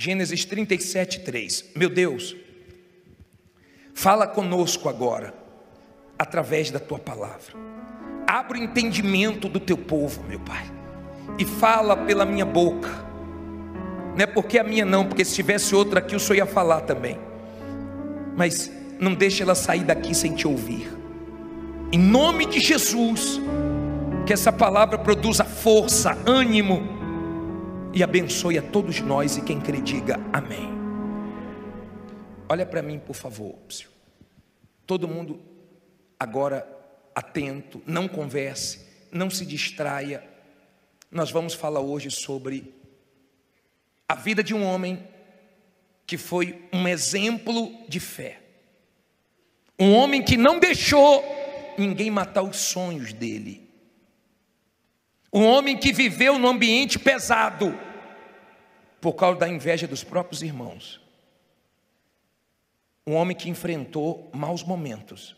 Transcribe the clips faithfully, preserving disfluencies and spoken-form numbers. Gênesis trinta e sete, três. Meu Deus, fala conosco agora, através da tua palavra. Abre o entendimento do teu povo, meu Pai, e fala pela minha boca. Não é porque a minha não, porque se tivesse outra aqui, o Senhor ia falar também. Mas não deixa ela sair daqui sem te ouvir. Em nome de Jesus, que essa palavra produza força, ânimo e abençoe a todos nós e quem crê diga amém. Olha para mim, por favor. Todo mundo agora atento, não converse, não se distraia. Nós vamos falar hoje sobre a vida de um homem que foi um exemplo de fé. Um homem que não deixou ninguém matar os sonhos dele. Um homem que viveu num ambiente pesado por causa da inveja dos próprios irmãos. Um homem que enfrentou maus momentos,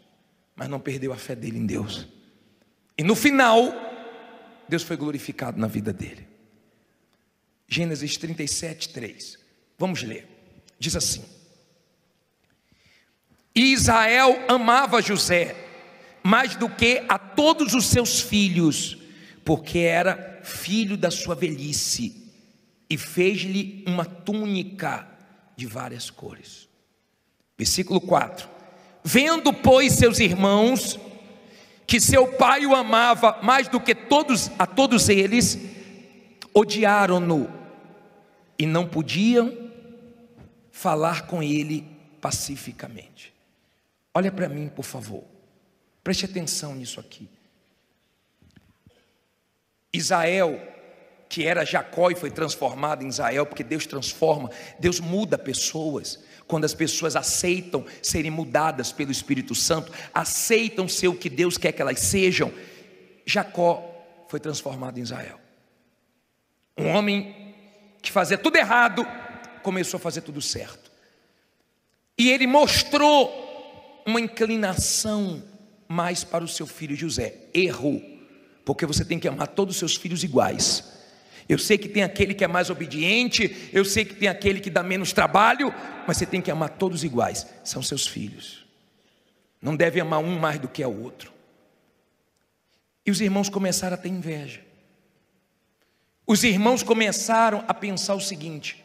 mas não perdeu a fé dele em Deus. E no final, Deus foi glorificado na vida dele. Gênesis trinta e sete, três. Vamos ler. Diz assim: E Israel amava José mais do que a todos os seus filhos, porque era filho da sua velhice, e fez-lhe uma túnica de várias cores. Versículo quatro. Vendo, pois, seus irmãos, que seu pai o amava mais do que todos, a todos eles, odiaram-no, e não podiam falar com ele pacificamente. Olha para mim, por favor, preste atenção nisso aqui. Israel, que era Jacó e foi transformado em Israel, porque Deus transforma, Deus muda pessoas. Quando as pessoas aceitam serem mudadas pelo Espírito Santo, aceitam ser o que Deus quer que elas sejam, Jacó foi transformado em Israel. Um homem que fazia tudo errado, começou a fazer tudo certo. E ele mostrou uma inclinação mais para o seu filho José. Erro. Porque você tem que amar todos os seus filhos iguais. Eu sei que tem aquele que é mais obediente, eu sei que tem aquele que dá menos trabalho, mas você tem que amar todos iguais, são seus filhos. Não deve amar um mais do que o outro. E os irmãos começaram a ter inveja. Os irmãos começaram a pensar o seguinte: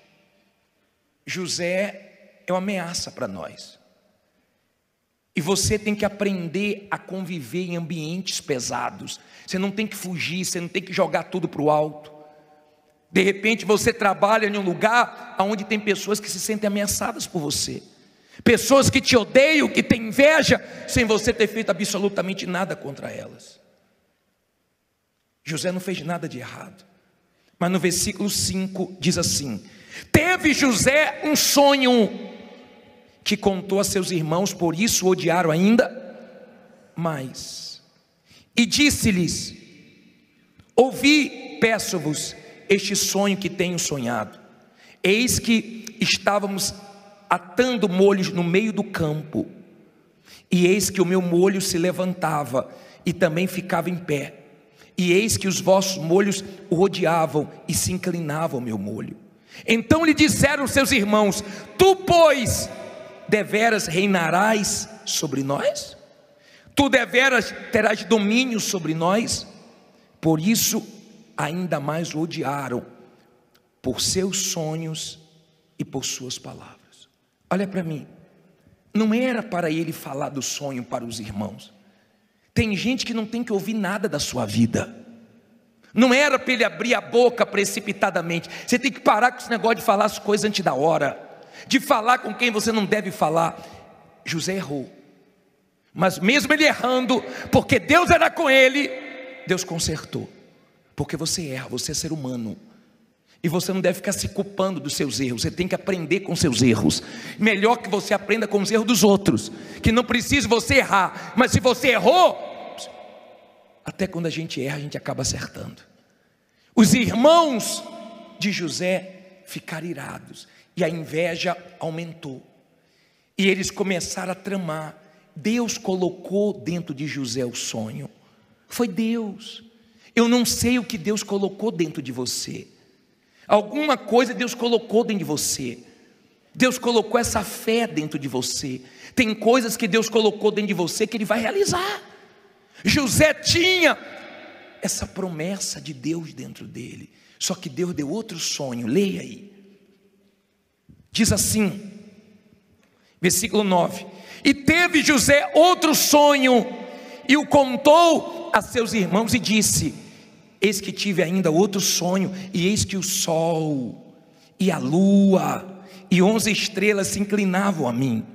José é uma ameaça para nós. E você tem que aprender a conviver em ambientes pesados. Você não tem que fugir, você não tem que jogar tudo para o alto. De repente você trabalha em um lugar onde tem pessoas que se sentem ameaçadas por você. Pessoas que te odeiam, que têm inveja, sem você ter feito absolutamente nada contra elas. José não fez nada de errado. Mas no versículo cinco diz assim: Teve José um sonho que contou a seus irmãos, por isso o odiaram ainda mais. E disse-lhes: Ouvi, peço-vos, este sonho que tenho sonhado. Eis que estávamos atando molhos no meio do campo, e eis que o meu molho se levantava, e também ficava em pé, e eis que os vossos molhos o odiavam, e se inclinavam ao meu molho. Então lhe disseram seus irmãos: Tu, pois, deveras reinarás sobre nós? Tu deveras terás domínio sobre nós? Por isso ainda mais o odiaram, por seus sonhos e por suas palavras. Olha para mim, não era para ele falar do sonho para os irmãos. Tem gente que não tem que ouvir nada da sua vida. Não era para ele abrir a boca precipitadamente. Você tem que parar com esse negócio de falar as coisas antes da hora, de falar com quem você não deve falar. José errou, mas mesmo ele errando, porque Deus era com ele, Deus consertou. Porque você erra, você é ser humano, e você não deve ficar se culpando dos seus erros. Você tem que aprender com seus erros. Melhor que você aprenda com os erros dos outros, que não precisa você errar. Mas se você errou, até quando a gente erra, a gente acaba acertando. Os irmãos de José ficaram irados, e a inveja aumentou, e eles começaram a tramar. Deus colocou dentro de José o sonho. Foi Deus. Eu não sei o que Deus colocou dentro de você, Alguma coisa Deus colocou dentro de você. Deus colocou essa fé dentro de você. Tem coisas que Deus colocou dentro de você que Ele vai realizar. José tinha essa promessa de Deus dentro dele. Só que Deus deu outro sonho. Leia aí. Diz assim, versículo nove. E teve José outro sonho, e o contou a seus irmãos, e disse: eis que tive ainda outro sonho, e eis que o sol e a lua e onze estrelas se inclinavam a mim.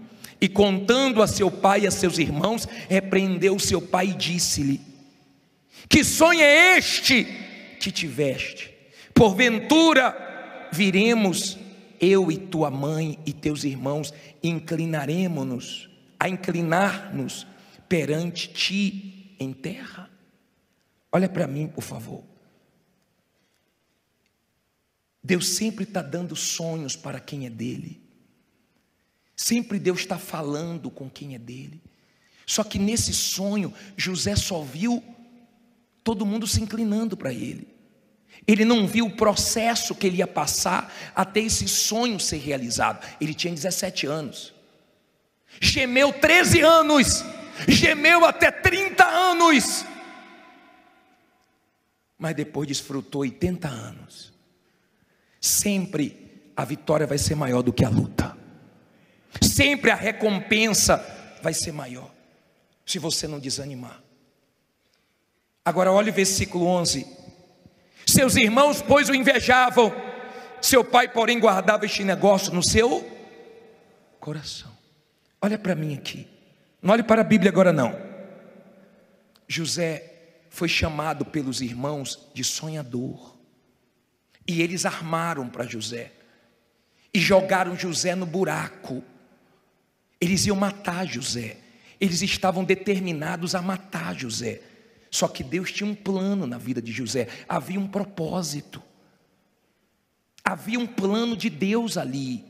E contando a seu pai e a seus irmãos, repreendeu seu pai e disse-lhe: que sonho é este que tiveste? Porventura viremos eu e tua mãe e teus irmãos, inclinaremos-nos a inclinar-nos perante ti em terra. Olha para mim, por favor. Deus sempre está dando sonhos para quem é dele. Sempre Deus está falando com quem é dele. Só que nesse sonho, José só viu todo mundo se inclinando para ele. Ele não viu o processo que ele ia passar até esse sonho ser realizado. Ele tinha dezessete anos. Gemeu treze anos. Gemeu até trinta anos. Mas depois desfrutou oitenta anos. Sempre a vitória vai ser maior do que a luta. Sempre a recompensa vai ser maior, se você não desanimar. Agora olha o versículo onze. Seus irmãos, pois, o invejavam. Seu pai, porém, guardava este negócio no seu coração. Olha para mim aqui. Não olhe para a Bíblia agora não. José foi chamado pelos irmãos de sonhador, e eles armaram para José, e jogaram José no buraco. Eles iam matar José, eles estavam determinados a matar José, só que Deus tinha um plano na vida de José, havia um propósito, havia um plano de Deus ali.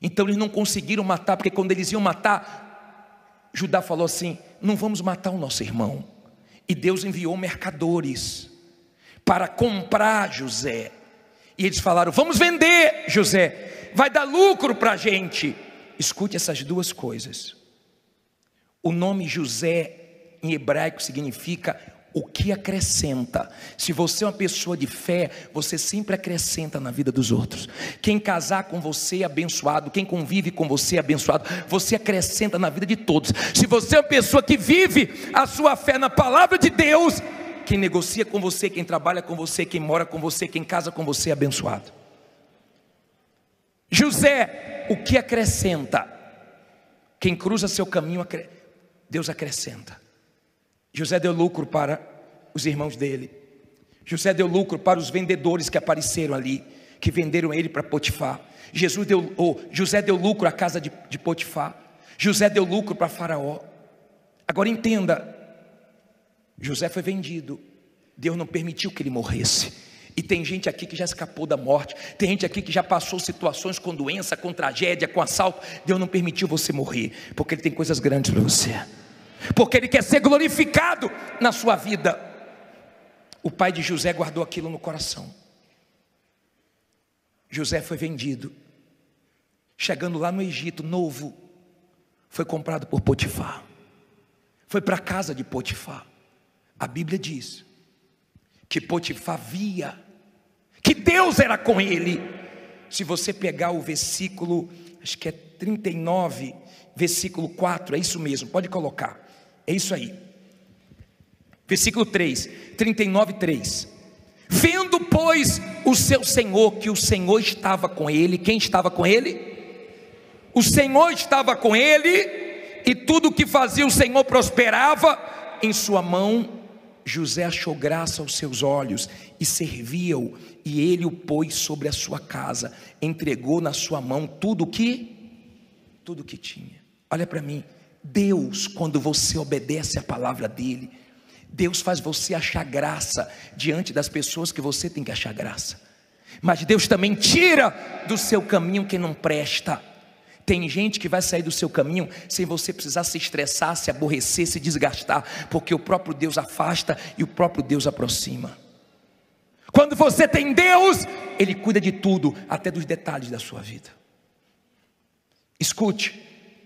Então eles não conseguiram matar, porque quando eles iam matar, Judá falou assim: não vamos matar o nosso irmão. E Deus enviou mercadores para comprar José. E eles falaram: vamos vender José, vai dar lucro para a gente. Escute essas duas coisas. O nome José em hebraico significa o que acrescenta. Se você é uma pessoa de fé, você sempre acrescenta na vida dos outros. Quem casar com você é abençoado, quem convive com você é abençoado, você acrescenta na vida de todos. Se você é uma pessoa que vive a sua fé na palavra de Deus, quem negocia com você, quem trabalha com você, quem mora com você, quem casa com você é abençoado. José, o que acrescenta? Quem cruza seu caminho, Deus acrescenta. José deu lucro para os irmãos dele. José deu lucro para os vendedores que apareceram ali, que venderam ele para Potifar. Jesus deu, oh, José deu lucro à casa de, de Potifar. José deu lucro para Faraó. Agora entenda, José foi vendido. Deus não permitiu que ele morresse. E tem gente aqui que já escapou da morte. Tem gente aqui que já passou situações com doença, com tragédia, com assalto. Deus não permitiu você morrer, porque Ele tem coisas grandes para você, porque Ele quer ser glorificado na sua vida. O pai de José guardou aquilo no coração. José foi vendido. Chegando lá no Egito, novo, foi comprado por Potifar. Foi para a casa de Potifar. A Bíblia diz que Potifar via que Deus era com ele. Se você pegar o versículo, acho que é trinta e nove, versículo quatro, é isso mesmo, pode colocar. É isso aí, versículo três, trinta e nove, três, vendo pois o seu Senhor, que o Senhor estava com ele, quem estava com ele? O Senhor estava com ele, e tudo o que fazia o Senhor prosperava em sua mão. José achou graça aos seus olhos, e serviu-o, e ele o pôs sobre a sua casa, entregou na sua mão tudo o que? Tudo o que tinha. Olha para mim, Deus, quando você obedece a palavra dele, Deus faz você achar graça diante das pessoas que você tem que achar graça. Mas Deus também tira do seu caminho quem não presta. Tem gente que vai sair do seu caminho sem você precisar se estressar, se aborrecer, se desgastar, porque o próprio Deus afasta e o próprio Deus aproxima. Quando você tem Deus, Ele cuida de tudo, até dos detalhes da sua vida. Escute,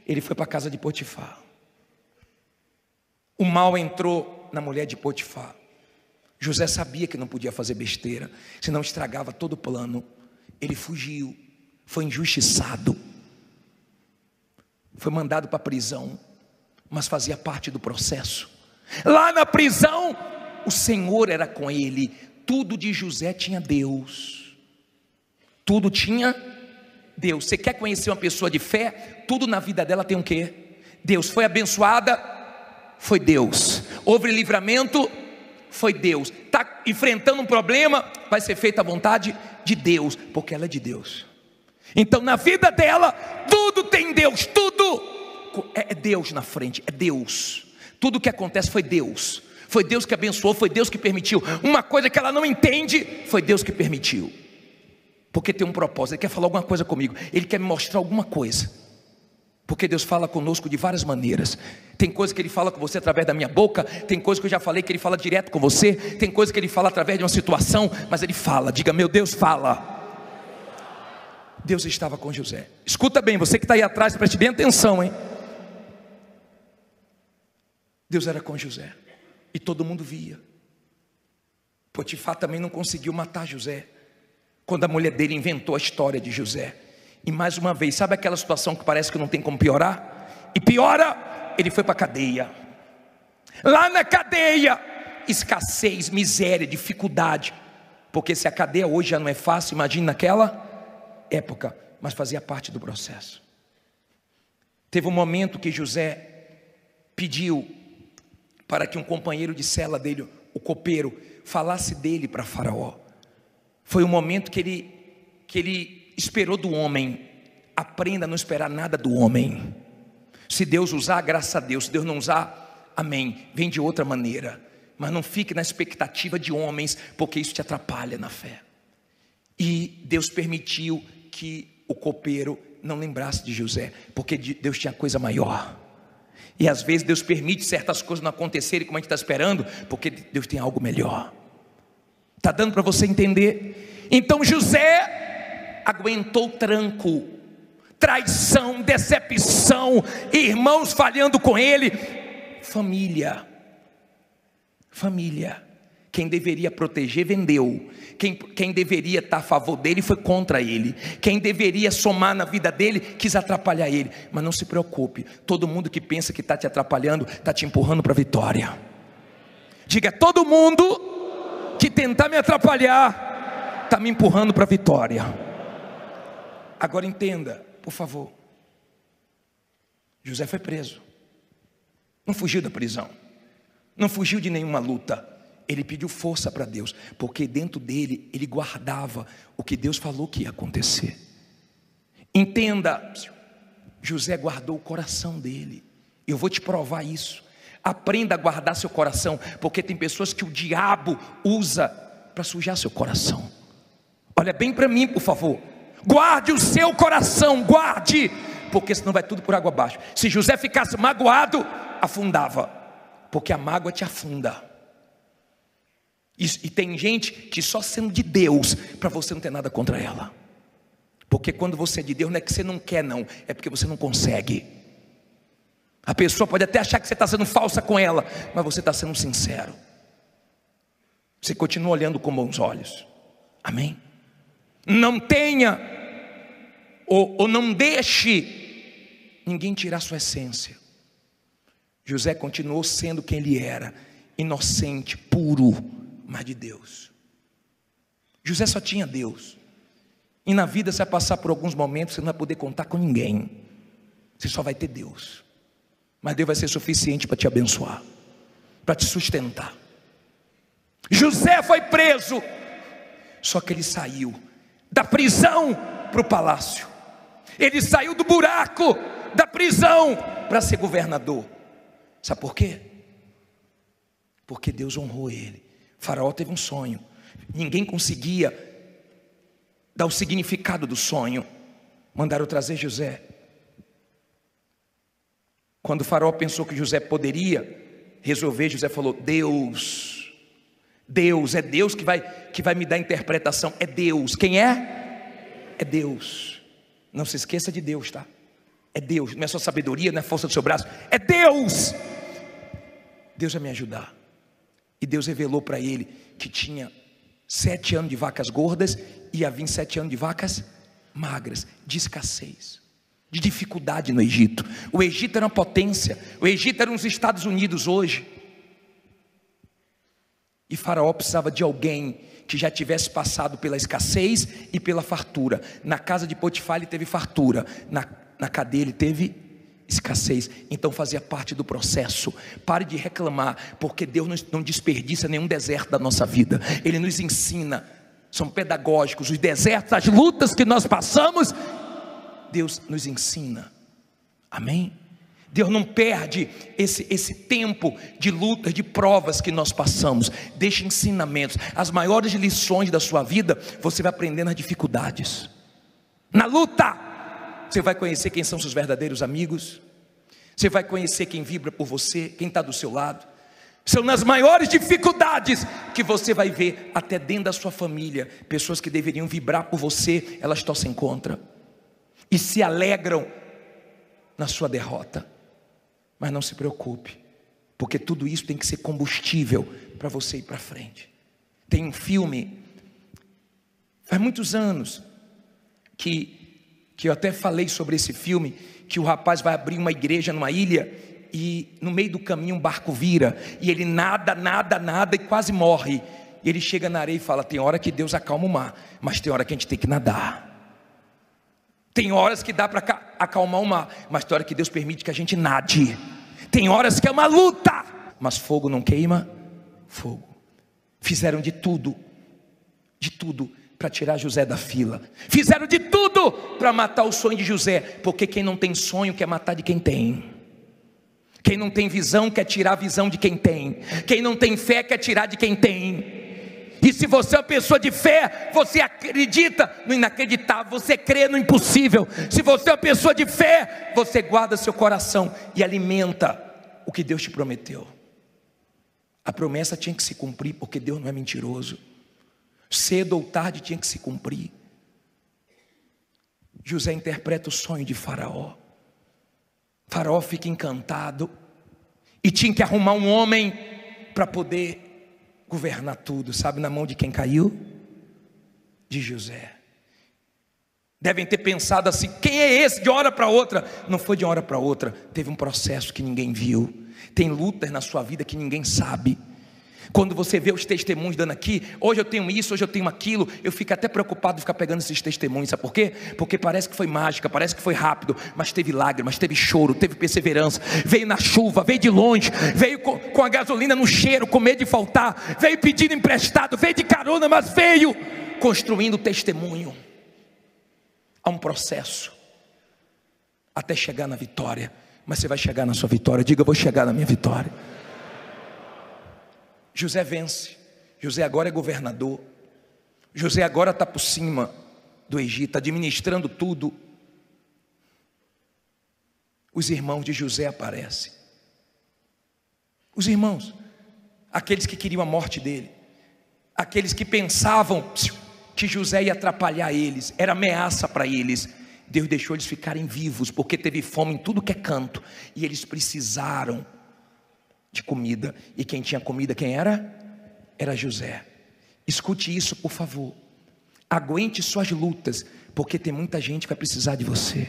ele foi para a casa de Potifar. O mal entrou na mulher de Potifar. José sabia que não podia fazer besteira, senão estragava todo o plano. Ele fugiu, foi injustiçado, foi mandado para a prisão, mas fazia parte do processo. Lá na prisão, o Senhor era com ele. Tudo de José tinha Deus, tudo tinha Deus. Você quer conhecer uma pessoa de fé? Tudo na vida dela tem o quê? Deus. Foi abençoada? Foi Deus. Houve livramento? Foi Deus. Está enfrentando um problema? Vai ser feita a vontade de Deus, porque ela é de Deus. Então na vida dela, tudo tem Deus, tudo é Deus na frente, é Deus. Tudo que acontece foi Deus, foi Deus que abençoou, foi Deus que permitiu. Uma coisa que ela não entende, foi Deus que permitiu, porque tem um propósito. Ele quer falar alguma coisa comigo, Ele quer me mostrar alguma coisa, porque Deus fala conosco de várias maneiras. Tem coisa que Ele fala com você através da minha boca, tem coisa que eu já falei que Ele fala direto com você, tem coisa que Ele fala através de uma situação, mas Ele fala. Diga: meu Deus fala. Deus estava com José. Escuta bem, você que está aí atrás, preste bem atenção, hein? Deus era com José, e todo mundo via. Potifar também não conseguiu matar José, quando a mulher dele inventou a história de José. E mais uma vez, sabe aquela situação que parece que não tem como piorar? E piora, ele foi para a cadeia. Lá na cadeia, escassez, miséria, dificuldade, porque se a cadeia hoje já não é fácil, imagina naquela época. Mas fazia parte do processo. Teve um momento que José pediu para que um companheiro de cela dele, o copeiro, falasse dele para Faraó. Foi um momento que ele, que ele esperou do homem. Aprenda a não esperar nada do homem. Se Deus usar, graças a Deus. Se Deus não usar, amém, vem de outra maneira, mas não fique na expectativa de homens, porque isso te atrapalha na fé. E Deus permitiu que o copeiro não lembrasse de José, porque Deus tinha coisa maior. E às vezes Deus permite certas coisas não acontecerem como a gente está esperando, porque Deus tem algo melhor. Está dando para você entender? Então José aguentou tranco, traição, decepção, irmãos falhando com ele, família, família, quem deveria proteger vendeu, quem, quem deveria estar a favor dele foi contra ele, quem deveria somar na vida dele quis atrapalhar ele. Mas não se preocupe, todo mundo que pensa que está te atrapalhando, está te empurrando para a vitória. Diga: todo mundo que tentar me atrapalhar, está me empurrando para a vitória. Agora entenda, por favor, José foi preso, não fugiu da prisão, não fugiu de nenhuma luta. Ele pediu força para Deus, porque dentro dele, ele guardava o que Deus falou que ia acontecer. Entenda, José guardou o coração dele. Eu vou te provar isso. Aprenda a guardar seu coração, porque tem pessoas que o diabo usa para sujar seu coração. Olha bem para mim, por favor. Guarde o seu coração, guarde, porque senão vai tudo por água abaixo. Se José ficasse magoado, afundava, porque a mágoa te afunda. Isso, e tem gente que só sendo de Deus, para você não ter nada contra ela, porque quando você é de Deus, não é que você não quer não, é porque você não consegue. A pessoa pode até achar que você está sendo falsa com ela, mas você está sendo sincero, você continua olhando com bons olhos, amém? Não tenha, ou, ou não deixe ninguém tirar sua essência. José continuou sendo quem ele era, inocente, puro, mas de Deus. José só tinha Deus, e na vida você vai passar por alguns momentos, você não vai poder contar com ninguém, você só vai ter Deus, mas Deus vai ser suficiente para te abençoar, para te sustentar. José foi preso, só que ele saiu da prisão para o palácio, ele saiu do buraco da prisão para ser governador. Sabe por quê? Porque Deus honrou ele. Faraó teve um sonho, ninguém conseguia dar o significado do sonho, mandaram trazer José. Quando o Faraó pensou que José poderia resolver, José falou: Deus Deus, é Deus que vai, que vai me dar interpretação, é Deus. Quem é? É Deus. Não se esqueça de Deus, tá? É Deus, não é só sabedoria, não é força do seu braço, é Deus. Deus vai me ajudar. E Deus revelou para ele que tinha sete anos de vacas gordas e havia sete anos de vacas magras, de escassez, de dificuldade no Egito. O Egito era uma potência, o Egito era uns Estados Unidos hoje. E Faraó precisava de alguém que já tivesse passado pela escassez e pela fartura. Na casa de Potifar ele teve fartura, na, na cadeia ele teve escassez. Então fazia parte do processo. Pare de reclamar, porque Deus não desperdiça nenhum deserto da nossa vida. Ele nos ensina, são pedagógicos, os desertos, as lutas que nós passamos, Deus nos ensina, amém? Deus não perde esse, esse tempo de lutas, de provas que nós passamos, deixa ensinamentos. As maiores lições da sua vida, você vai aprender nas dificuldades, na luta. Você vai conhecer quem são seus verdadeiros amigos, você vai conhecer quem vibra por você, quem está do seu lado. São nas maiores dificuldades que você vai ver, até dentro da sua família, pessoas que deveriam vibrar por você, elas torcem contra, e se alegram na sua derrota. Mas não se preocupe, porque tudo isso tem que ser combustível para você ir para frente. Tem um filme, faz muitos anos, que, que eu até falei sobre esse filme, que o rapaz vai abrir uma igreja numa ilha, e no meio do caminho um barco vira, e ele nada, nada, nada, e quase morre. E ele chega na areia e fala, tem hora que Deus acalma o mar, mas tem hora que a gente tem que nadar. Tem horas que dá para acalmar o mar, mas tem hora que Deus permite que a gente nade. Tem horas que é uma luta, mas fogo não queima fogo. Fizeram de tudo, de tudo para tirar José da fila. Fizeram de tudo para matar o sonho de José, porque quem não tem sonho quer matar de quem tem. Quem não tem visão quer tirar a visão de quem tem. Quem não tem fé quer tirar de quem tem. E se você é uma pessoa de fé, você acredita no inacreditável, você crê no impossível. Se você é uma pessoa de fé, você guarda seu coração e alimenta o que Deus te prometeu. A promessa tinha que se cumprir, porque Deus não é mentiroso. Cedo ou tarde tinha que se cumprir. José interpreta o sonho de Faraó. Faraó fica encantado e tinha que arrumar um homem para poder governar tudo, sabe, na mão de quem caiu? De José. Devem ter pensado assim, quem é esse de hora para outra? Não foi de hora para outra, teve um processo que ninguém viu, tem lutas na sua vida que ninguém sabe. Quando você vê os testemunhos dando aqui, hoje eu tenho isso, hoje eu tenho aquilo, eu fico até preocupado de ficar pegando esses testemunhos, sabe por quê? Porque parece que foi mágica, parece que foi rápido, mas teve lágrimas, teve choro, teve perseverança, veio na chuva, veio de longe, veio com, com a gasolina no cheiro, com medo de faltar, veio pedindo emprestado, veio de carona, mas veio construindo o testemunho. Há um processo, até chegar na vitória, mas você vai chegar na sua vitória, diga, eu vou chegar na minha vitória. José vence, José agora é governador, José agora está por cima do Egito, administrando tudo. Os irmãos de José aparecem, os irmãos, aqueles que queriam a morte dele, aqueles que pensavam que José ia atrapalhar eles, era ameaça para eles. Deus deixou eles ficarem vivos, porque teve fome em tudo que é canto, e eles precisaram de comida, e quem tinha comida, quem era? Era José. Escute isso, por favor, aguente suas lutas, porque tem muita gente que vai precisar de você,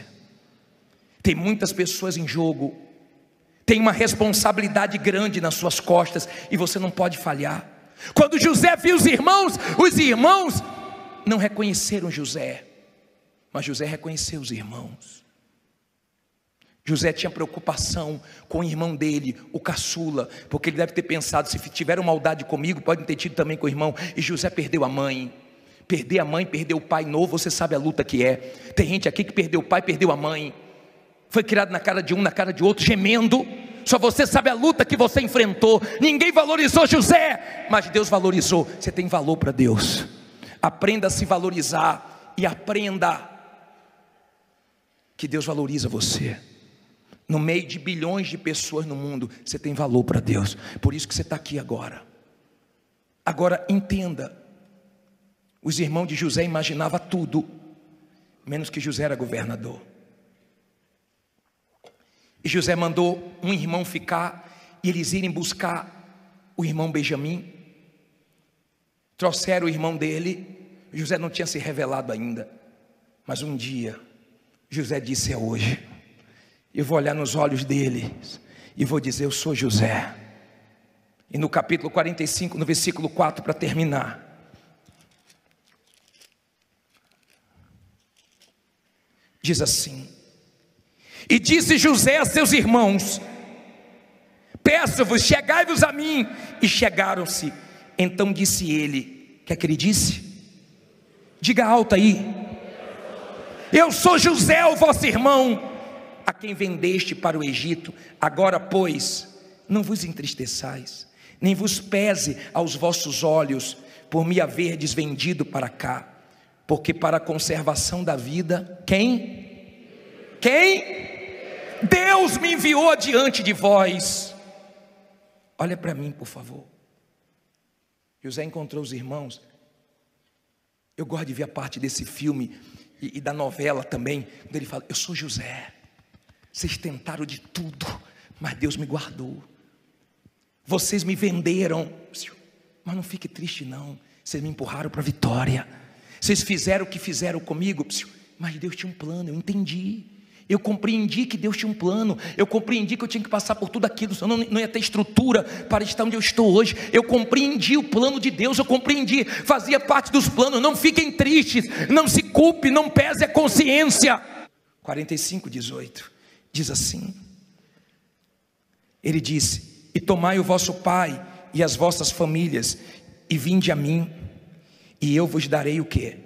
tem muitas pessoas em jogo, tem uma responsabilidade grande nas suas costas, e você não pode falhar. Quando José viu os irmãos, os irmãos não reconheceram José, mas José reconheceu os irmãos. José tinha preocupação com o irmão dele, o caçula, porque ele deve ter pensado, se tiveram maldade comigo, podem ter tido também com o irmão. E José perdeu a mãe, perder a mãe, perder o pai novo, você sabe a luta que é. Tem gente aqui que perdeu o pai, perdeu a mãe, foi criado na cara de um, na cara de outro, gemendo, só você sabe a luta que você enfrentou. Ninguém valorizou José, mas Deus valorizou. Você tem valor para Deus, aprenda a se valorizar, e aprenda que Deus valoriza você. No meio de bilhões de pessoas no mundo, você tem valor para Deus, por isso que você está aqui agora. Agora entenda, os irmãos de José imaginavam tudo, menos que José era governador. E José mandou um irmão ficar, e eles irem buscar o irmão Benjamin. Trouxeram o irmão dele. José não tinha se revelado ainda, mas um dia José disse: é hoje, eu vou olhar nos olhos deles e vou dizer: eu sou José. E no capítulo quarenta e cinco, no versículo quatro, para terminar, diz assim: e disse José a seus irmãos: peço-vos, chegai-vos a mim. E chegaram-se. Então disse ele, que é que ele disse? Diga alto aí: eu sou José, o vosso irmão, a quem vendeste para o Egito. Agora, pois, não vos entristeçais, nem vos pese aos vossos olhos, por me haverdes vendido para cá, porque para a conservação da vida, quem? Quem? Deus me enviou diante de vós. Olha para mim, por favor. José encontrou os irmãos. Eu gosto de ver a parte desse filme e, e da novela também, quando ele fala: eu sou José, vocês tentaram de tudo, mas Deus me guardou. Vocês me venderam, mas não fique triste não, vocês me empurraram para a vitória. Vocês fizeram o que fizeram comigo, mas Deus tinha um plano, eu entendi. Eu compreendi que Deus tinha um plano, eu compreendi que eu tinha que passar por tudo aquilo, senão não ia ter estrutura para estar onde eu estou hoje. Eu compreendi o plano de Deus, eu compreendi, fazia parte dos planos. Não fiquem tristes, não se culpe, não pese a consciência. quarenta e cinco, dezoito, diz assim, ele disse: e tomai o vosso pai e as vossas famílias, e vinde a mim, e eu vos darei o quê?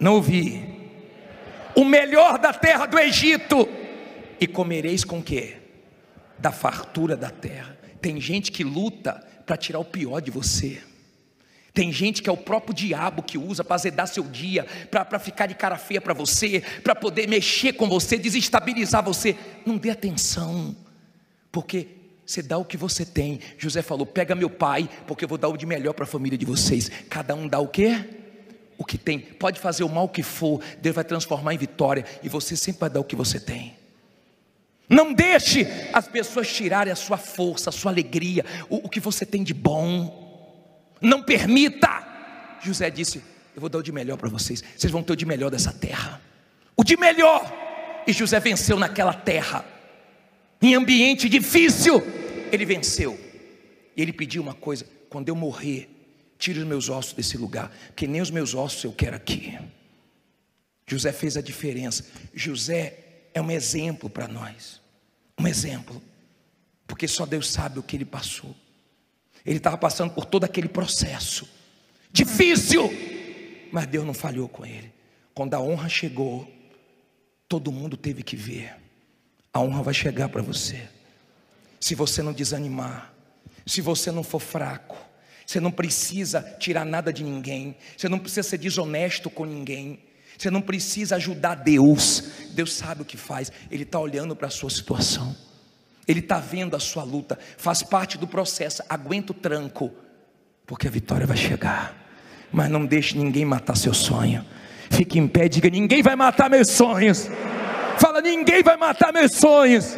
Não ouvi. O melhor da terra do Egito, e comereis com quê? Da fartura da terra. Tem gente que luta para tirar o pior de você. Tem gente que é o próprio diabo que usa para azedar seu dia, para ficar de cara feia para você, para poder mexer com você, desestabilizar você. Não dê atenção, porque você dá o que você tem. José falou: pega meu pai, porque eu vou dar o de melhor para a família de vocês. Cada um dá o quê? O que tem. Pode fazer o mal que for, Deus vai transformar em vitória, e você sempre vai dar o que você tem. Não deixe as pessoas tirarem a sua força, a sua alegria, o, o que você tem de bom. Não permita. José disse: eu vou dar o de melhor para vocês, vocês vão ter o de melhor dessa terra, o de melhor. E José venceu naquela terra, em ambiente difícil, ele venceu. E ele pediu uma coisa: quando eu morrer, tire os meus ossos desse lugar, porque nem os meus ossos eu quero aqui. José fez a diferença. José é um exemplo para nós, um exemplo, porque só Deus sabe o que ele passou. Ele estava passando por todo aquele processo difícil, mas Deus não falhou com ele. Quando a honra chegou, todo mundo teve que ver. A honra vai chegar para você, se você não desanimar, se você não for fraco. Você não precisa tirar nada de ninguém, você não precisa ser desonesto com ninguém, você não precisa ajudar Deus. Deus sabe o que faz, Ele está olhando para a sua situação, Ele está vendo a sua luta, faz parte do processo. Aguenta o tranco, porque a vitória vai chegar. Mas não deixe ninguém matar seu sonho. Fique em pé e diga: ninguém vai matar meus sonhos. Fala: ninguém vai matar meus sonhos.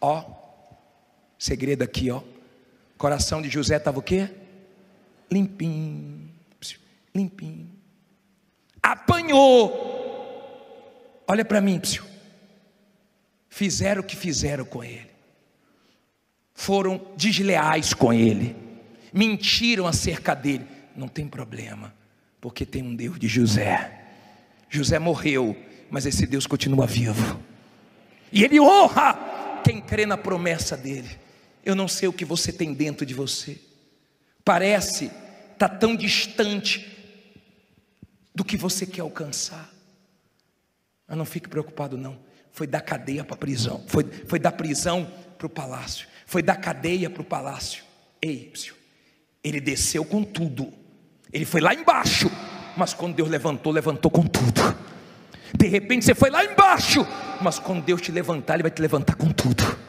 Ó, segredo aqui, ó. Coração de José estava o quê? Limpinho, limpinho. Apanhou. Olha para mim, fizeram o que fizeram com ele, foram desleais com ele, mentiram acerca dele. Não tem problema, porque tem um Deus de José. José morreu, mas esse Deus continua vivo, e ele honra quem crê na promessa dele. Eu não sei o que você tem dentro de você, parece estar tão distante do que você quer alcançar, mas não fique preocupado não. Foi da cadeia para a prisão, foi, foi da prisão para o palácio, foi da cadeia para o palácio. Ei, ele desceu com tudo, ele foi lá embaixo, mas quando Deus levantou, levantou com tudo. De repente você foi lá embaixo, mas quando Deus te levantar, Ele vai te levantar com tudo.